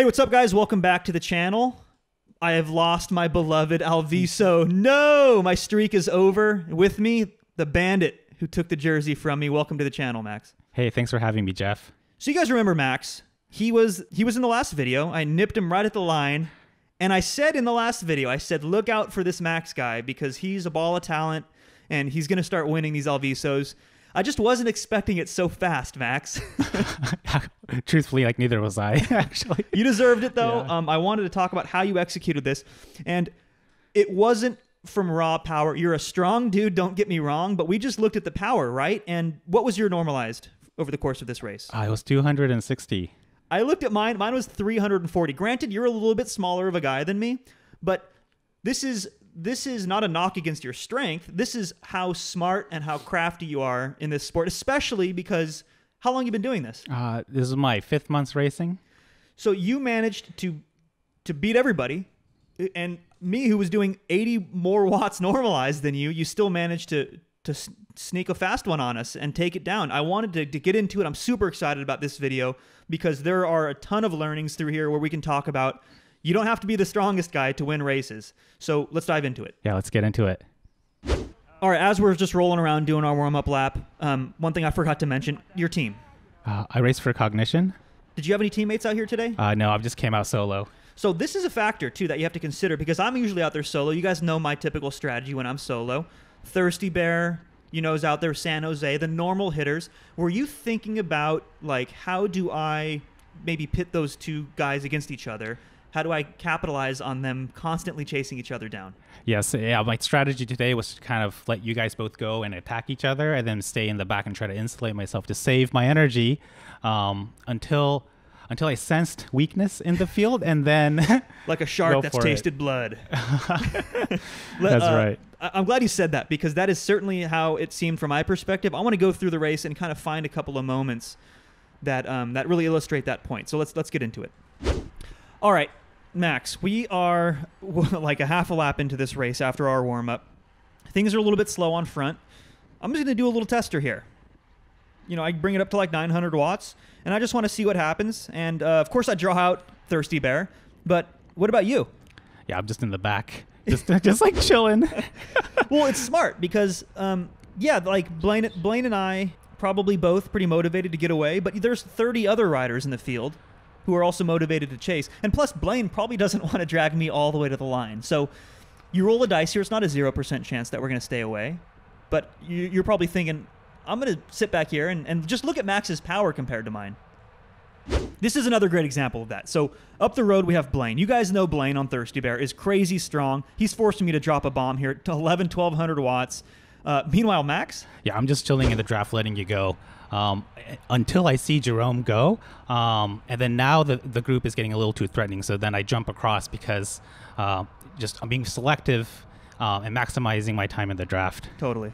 Hey, what's up, guys? Welcome back to the channel. I have lost my beloved Alviso. No, my streak is over. With me, the bandit who took the jersey from me. Welcome to the channel, Max. Hey, thanks for having me, Jeff. So you guys remember Max? He was in the last video. I nipped him right at the line. And I said in the last video, I said, look out for this Max guy because he's a ball of talent and he's going to start winning these Alvisos. I just wasn't expecting it so fast, Max. Truthfully, like neither was I, actually. You deserved it, though. Yeah. I wanted to talk about how you executed this. And it wasn't from raw power. You're a strong dude, don't get me wrong, but we just looked at the power, right? And what was your normalized over the course of this race? It was 260. I looked at mine. Mine was 340. Granted, you're a little bit smaller of a guy than me, but this is not a knock against your strength. This is how smart and how crafty you are in this sport, especially because how long have you been doing this? This is my 5th month's racing. So you managed to beat everybody, and me, who was doing 80 more watts normalized than you, you still managed to sneak a fast one on us and take it down. I wanted to get into it. I'm super excited about this video because there are a ton of learnings through here where we can talk about you don't have to be the strongest guy to win races. So let's dive into it. Yeah, let's get into it. All right, as we're just rolling around doing our warm-up lap, one thing I forgot to mention, your team. I raced for Cognition. Did you have any teammates out here today? No, I just came out solo. So this is a factor, too, that you have to consider because I'm usually out there solo. You guys know my typical strategy when I'm solo. Thirsty Bear, you know, is out there, San Jose, the normal hitters. Were you thinking about, like, how do I maybe pit those two guys against each other? How do I capitalize on them constantly chasing each other down? Yes, yeah, my strategy today was to kind of let you guys both go and attack each other and then stay in the back and try to insulate myself to save my energy until I sensed weakness in the field and then... like a shark that's tasted blood. That's right. I'm glad you said that because that is certainly how it seemed from my perspective. I want to go through the race and kind of find a couple of moments that that really illustrate that point. So let's get into it. All right. Max, we are like a half a lap into this race after our warm-up. Things are a little bit slow on front. I'm just going to do a little tester here. You know, I bring it up to like 900 watts, and I just want to see what happens. And, of course, I draw out Thirsty Bear. But what about you? Yeah, I'm just in the back, just like chilling. Well, it's smart because, yeah, like Blaine and I probably both pretty motivated to get away, but there's 30 other riders in the field who are also motivated to chase. And plus, Blaine probably doesn't want to drag me all the way to the line. So you roll a dice here. It's not a 0% chance that we're going to stay away. But you're probably thinking, I'm going to sit back here and just look at Max's power compared to mine. This is another great example of that. So up the road, we have Blaine. You guys know Blaine on Thirsty Bear is crazy strong. He's forcing me to drop a bomb here to 1,200 watts. Meanwhile, Max? Yeah, I'm just chilling in the draft, letting you go. Until I see Jerome go. And then now the group is getting a little too threatening. So then I jump across because I'm being selective and maximizing my time in the draft. Totally.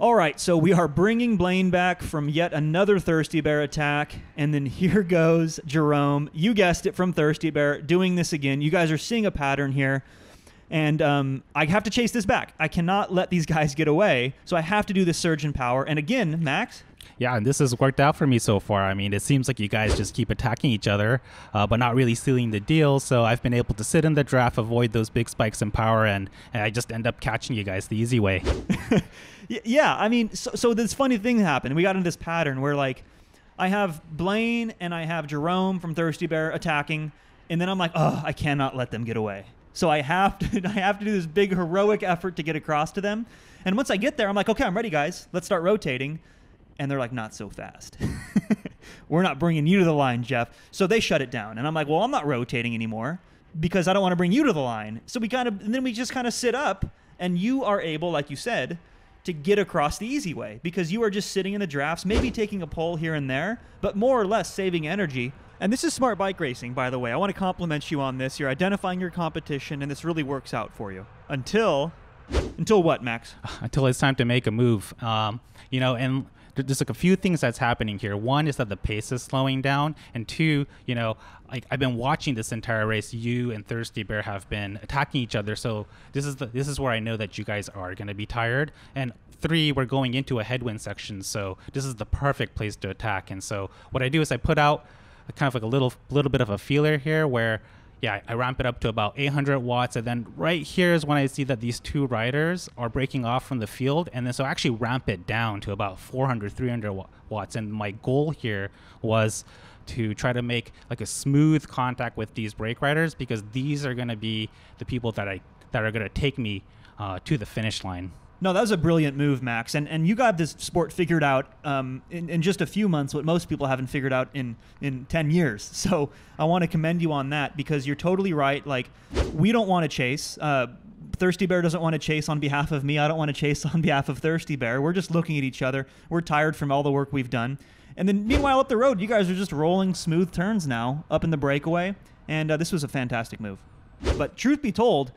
All right, so we are bringing Blaine back from yet another Thirsty Bear attack. And then here goes Jerome. You guessed it, from Thirsty Bear, doing this again. You guys are seeing a pattern here. And I have to chase this back. I cannot let these guys get away. So I have to do this surge in power. And again, Max? Yeah, and this has worked out for me so far. I mean, it seems like you guys just keep attacking each other, but not really sealing the deal. So I've been able to sit in the draft, avoid those big spikes in power, and I just end up catching you guys the easy way. Yeah, I mean, so this funny thing happened. We got into this pattern where, like, I have Blaine and I have Jerome from Thirsty Bear attacking, and then I'm like, oh, I cannot let them get away. So I have to do this big heroic effort to get across to them. And once I get there, I'm like, okay, I'm ready, guys. Let's start rotating. And they're like, not so fast. We're not bringing you to the line, Jeff. So they shut it down. And I'm like, well, I'm not rotating anymore because I don't want to bring you to the line. So we just kind of sit up, and you are able, like you said, to get across the easy way because you are just sitting in the drafts, maybe taking a pull here and there, but more or less saving energy. And this is smart bike racing, by the way. I want to compliment you on this. You're identifying your competition, and this really works out for you. Until what, Max? Until it's time to make a move. You know, and there's like a few things that's happening here. One is that the pace is slowing down, and two, you know, like I've been watching this entire race. You and Thirsty Bear have been attacking each other, so this is where I know that you guys are going to be tired. And three, we're going into a headwind section, so this is the perfect place to attack. And so what I do is I put out kind of like a little bit of a feeler here where, yeah, I ramp it up to about 800 watts. And then right here is when I see that these two riders are breaking off from the field. And then so I actually ramp it down to about 400, 300 watts. And my goal here was to try to make like a smooth contact with these brake riders, because these are going to be the people that are going to take me to the finish line. No, that was a brilliant move, Max. And you got this sport figured out in just a few months, what most people haven't figured out in 10 years. So I want to commend you on that, because you're totally right. Like, we don't want to chase. Thirsty Bear doesn't want to chase on behalf of me. I don't want to chase on behalf of Thirsty Bear. We're just looking at each other. We're tired from all the work we've done. And then meanwhile, up the road, you guys are just rolling smooth turns now up in the breakaway. And this was a fantastic move. But truth be told,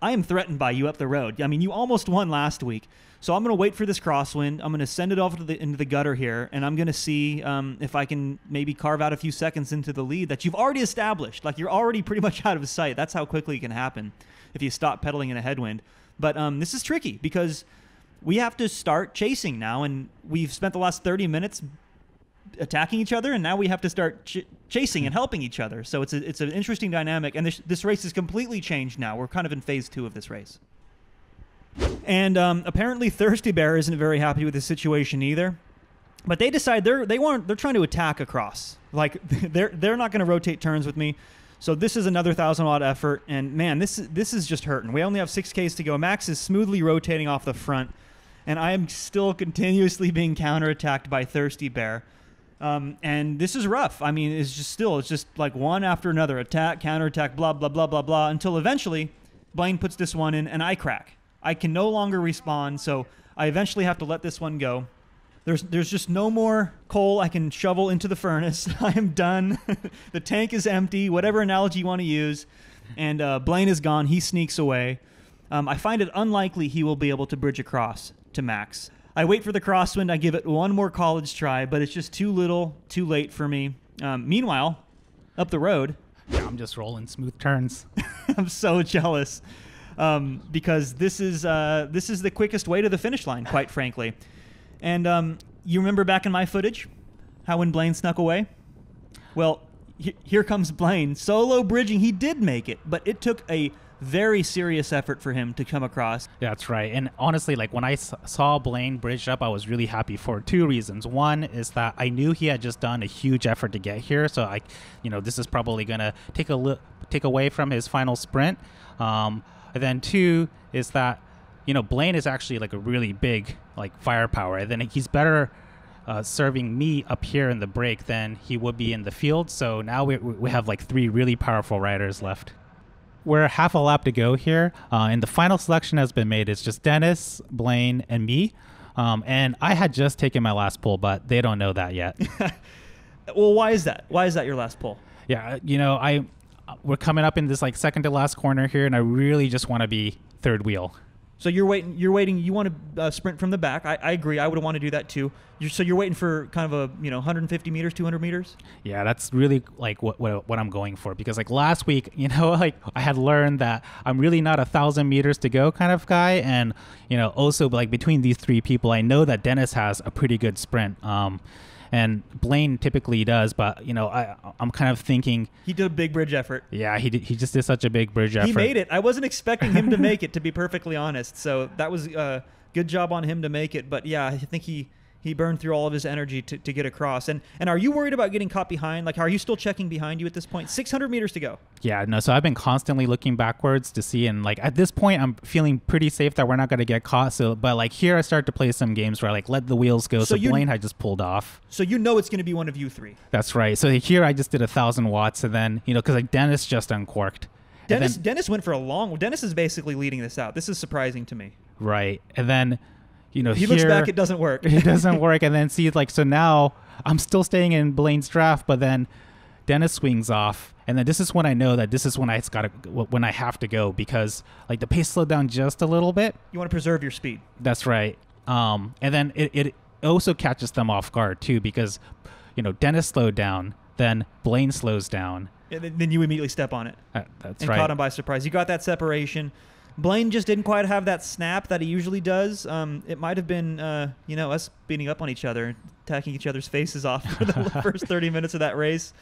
I am threatened by you up the road. I mean, you almost won last week. So I'm going to wait for this crosswind. I'm going to send it off into the gutter here, and I'm going to see if I can maybe carve out a few seconds into the lead that you've already established. Like, you're already pretty much out of sight. That's how quickly it can happen if you stop pedaling in a headwind. But this is tricky, because we have to start chasing now, and we've spent the last 30 minutes attacking each other, and now we have to start chasing and helping each other. So it's an interesting dynamic, and this race is completely changed now. We're kind of in phase two of this race. And apparently Thirsty Bear isn't very happy with this situation either, but they decide they're trying to attack across. Like, they're not going to rotate turns with me. So this is another 1,000 watt effort, and man, this is just hurting. We only have 6Ks to go. Max is smoothly rotating off the front, and I am still continuously being counterattacked by Thirsty Bear. And this is rough. I mean, it's just like one after another, attack, counterattack, blah, blah, blah, blah, blah, until eventually Blaine puts this one in and I crack. I can no longer respond, so I eventually have to let this one go. There's just no more coal I can shovel into the furnace. I am done. The tank is empty, whatever analogy you want to use. And Blaine is gone. He sneaks away. I find it unlikely he will be able to bridge across to Max. I wait for the crosswind. I give it one more college try, but it's just too little, too late for me. Meanwhile, up the road... Yeah, I'm just rolling smooth turns. I'm so jealous, because this is the quickest way to the finish line, quite frankly. And you remember back in my footage how when Blaine snuck away? Well, here comes Blaine. Solo bridging. He did make it, but it took a... very serious effort for him to come across. That's right. And honestly, like, when I saw Blaine bridge up, I was really happy for two reasons. One is that I knew he had just done a huge effort to get here, so I, you know, this is probably gonna take away from his final sprint. And then two is that, you know, Blaine is actually like a really big like firepower, and then he's better serving me up here in the break than he would be in the field. So now we have like three really powerful riders left. We're half a lap to go here, and the final selection has been made. It's just Dennis, Blaine, and me. And I had just taken my last pull, but they don't know that yet. Well, why is that? Why is that your last pull? Yeah, you know, we're coming up in this like second to last corner here, and I really just want to be third wheel. So you're waiting. You want to sprint from the back. I agree. I would want to do that too. So you're waiting for kind of a, you know, 150 meters, 200 meters. Yeah, that's really like what I'm going for, because like last week, you know, like I had learned that I'm really not 1,000 meters to go kind of guy, and you know, also like between these three people, I know that Dennis has a pretty good sprint. And Blaine typically does, but you know, I'm kind of thinking he did a big bridge effort. Yeah, he just did such a big bridge effort. He made it. I wasn't expecting him to make it, to be perfectly honest. So that was a good job on him to make it. But yeah, I think he burned through all of his energy to get across. And are you worried about getting caught behind? Like, are you still checking behind you at this point? 600 meters to go. Yeah, no. So I've been constantly looking backwards to see, and like at this point, I'm feeling pretty safe that we're not going to get caught. So, but like here, I start to play some games where I like let the wheels go. So Blaine had just pulled off. So you know it's going to be one of you three. That's right. So here I just did 1,000 watts, and then you know, because like Dennis just uncorked. Dennis went for a long. Dennis is basically leading this out. This is surprising to me. Right, and then. You know, he looks back, it doesn't work. It doesn't work. And then see, like, so now I'm still staying in Blaine's draft, but then Dennis swings off. And then this is when I know that this is when when I have to go, because like the pace slowed down just a little bit. You want to preserve your speed. That's right. And then it also catches them off guard too, because, you know, Dennis slowed down, then Blaine slows down. And then you immediately step on it. That's right. And caught him by surprise. You got that separation. Blaine just didn't quite have that snap that he usually does. It might have been, you know, us beating up on each other, attacking each other's faces off for the first 30 minutes of that race.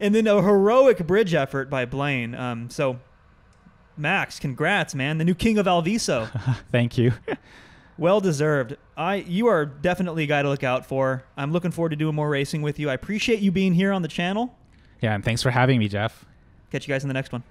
And then a heroic bridge effort by Blaine. So, Max, congrats, man. The new king of Alviso. Thank you. Well deserved. You are definitely a guy to look out for. I'm looking forward to doing more racing with you. I appreciate you being here on the channel. Yeah, and thanks for having me, Jeff. Catch you guys in the next one.